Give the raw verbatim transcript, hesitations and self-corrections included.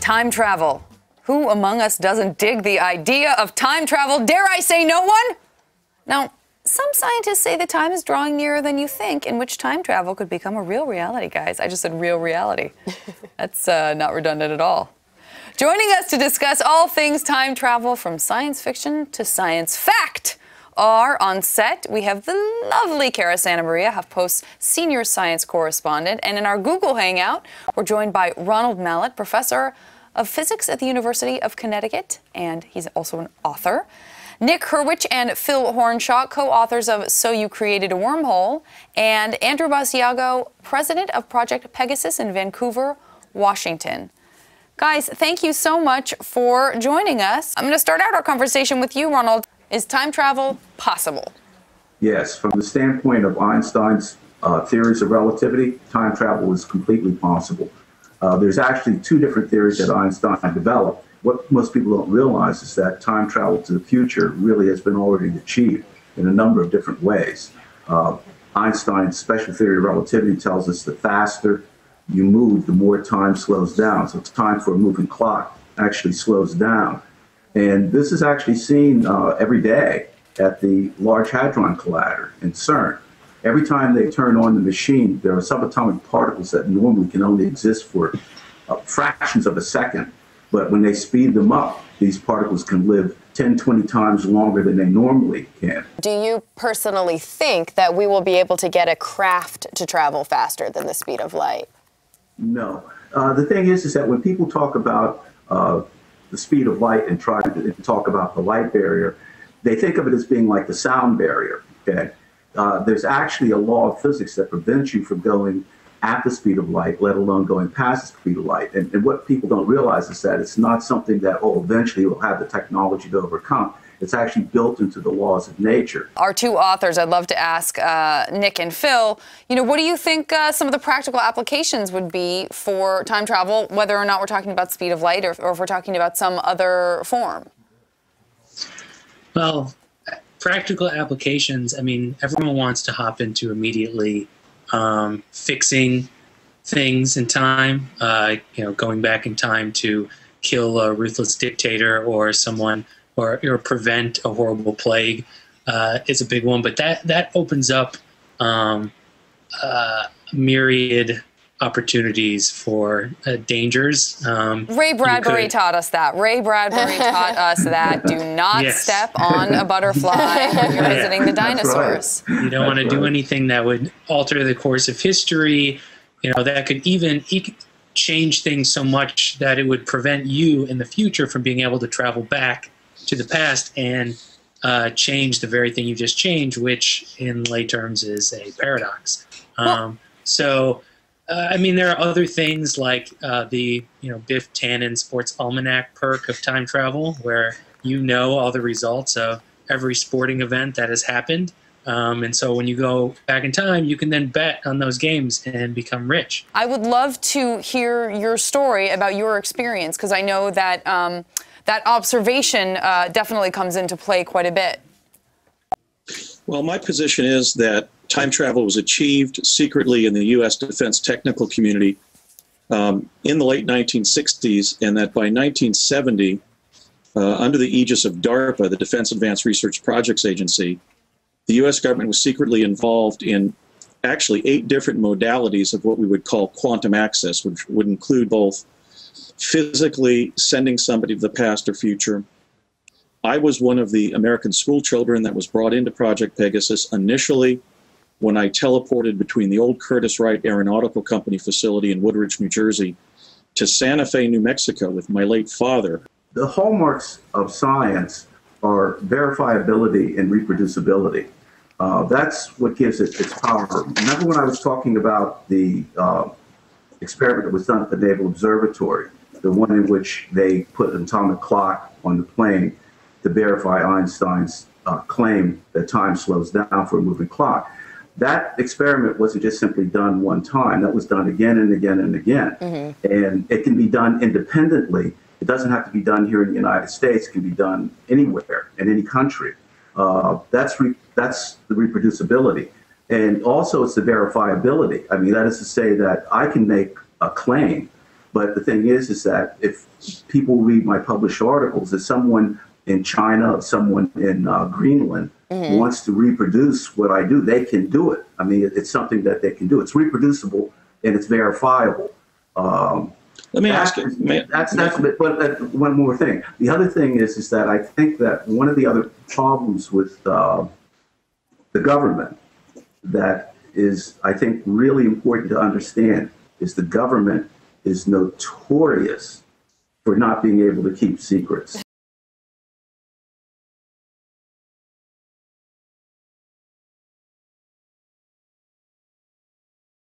Time travel. Who among us doesn't dig the idea of time travel? Dare I say no one? Now, some scientists say that time is drawing nearer than you think, in which time travel could become a real reality, guys. I just said real reality. That's uh, not redundant at all. Joining us to discuss all things time travel, from science fiction to science fact, are on set. We have the lovely Kara Santa Maria, HuffPost's senior science correspondent. And in our Google Hangout, we're joined by Ronald Mallett, professor of physics at the University of Connecticut, and he's also an author. Nick Hurwich and Phil Hornshaw, co-authors of So You Created a Wormhole, and Andrew Basiago, president of Project Pegasus in Vancouver, Washington. Guys, thank you so much for joining us. I'm going to start out our conversation with you, Ronald. Is time travel possible? Yes. From the standpoint of Einstein's uh, theories of relativity, time travel is completely possible. Uh, there's actually two different theories that Einstein developed. What most people don't realize is that time travel to the future really has been already achieved in a number of different ways. Uh, Einstein's special theory of relativity tells us the faster you move, the more time slows down. So it's time for a moving clock actually slows down. And this is actually seen uh, every day at the Large Hadron Collider in CERN. Every time they turn on the machine, there are subatomic particles that normally can only exist for uh, fractions of a second. But when they speed them up, these particles can live ten, twenty times longer than they normally can. Do you personally think that we will be able to get a craft to travel faster than the speed of light? No. Uh, the thing is, is that when people talk about uh, the speed of light and try to talk about the light barrier, they think of it as being like the sound barrier. Okay? Uh, there's actually a law of physics that prevents you from going at the speed of light, let alone going past the speed of light. And, and what people don't realize is that it's not something that, oh, eventually we'll have the technology to overcome. It's actually built into the laws of nature. Our two authors, I'd love to ask uh, Nick and Phil, you know, what do you think uh, some of the practical applications would be for time travel, whether or not we're talking about speed of light or, or if we're talking about some other form? Well, practical applications, I mean, everyone wants to hop into immediately um, fixing things in time, uh, you know, going back in time to kill a ruthless dictator or someone Or, or prevent a horrible plague uh, is a big one, but that that opens up um, uh, myriad opportunities for uh, dangers. Um, Ray Bradbury taught us that. Ray Bradbury taught us that. Do not yes. step on a butterfly when you're visiting yeah. the dinosaurs. Right. You don't want to right. do anything that would alter the course of history. You know, that could even e change things so much that it would prevent you in the future from being able to travel back to the past and uh, change the very thing you just changed, which in lay terms is a paradox. Um, so, uh, I mean, there are other things like uh, the you know Biff Tannen Sports Almanac perk of time travel, where you know all the results of every sporting event that has happened. Um, and so when you go back in time, you can then bet on those games and become rich. I would love to hear your story about your experience, because I know that um, that observation uh, definitely comes into play quite a bit. Well, my position is that time travel was achieved secretly in the U S defense technical community um, in the late nineteen sixties, and that by nineteen seventy, uh, under the aegis of DARPA, the Defense Advanced Research Projects Agency, the U S government was secretly involved in actually eight different modalities of what we would call quantum access, which would include both physically sending somebody to the past or future. I was one of the American school children that was brought into Project Pegasus initially when I teleported between the old Curtis Wright Aeronautical Company facility in Woodridge, New Jersey, to Santa Fe, New Mexico with my late father. The hallmarks of science are verifiability and reproducibility. Uh, that's what gives it its power. Remember when I was talking about the uh, experiment that was done at the Naval Observatory, the one in which they put an atomic clock on the plane to verify Einstein's uh, claim that time slows down for a moving clock. That experiment wasn't just simply done one time. That was done again and again and again. Mm-hmm. And it can be done independently. It doesn't have to be done here in the United States. It can be done anywhere, in any country. Uh, that's, re that's the reproducibility. And also it's the verifiability. I mean, that is to say that I can make a claim But the thing is, is that if people read my published articles, if someone in China or someone in uh, Greenland mm-hmm. wants to reproduce what I do, they can do it. I mean, it's something that they can do. It's reproducible and it's verifiable. Um, Let me ask you. May, that's that's may, but, uh, one more thing. The other thing is, is that I think that one of the other problems with uh, the government that is, I think, really important to understand is the government is notorious for not being able to keep secrets.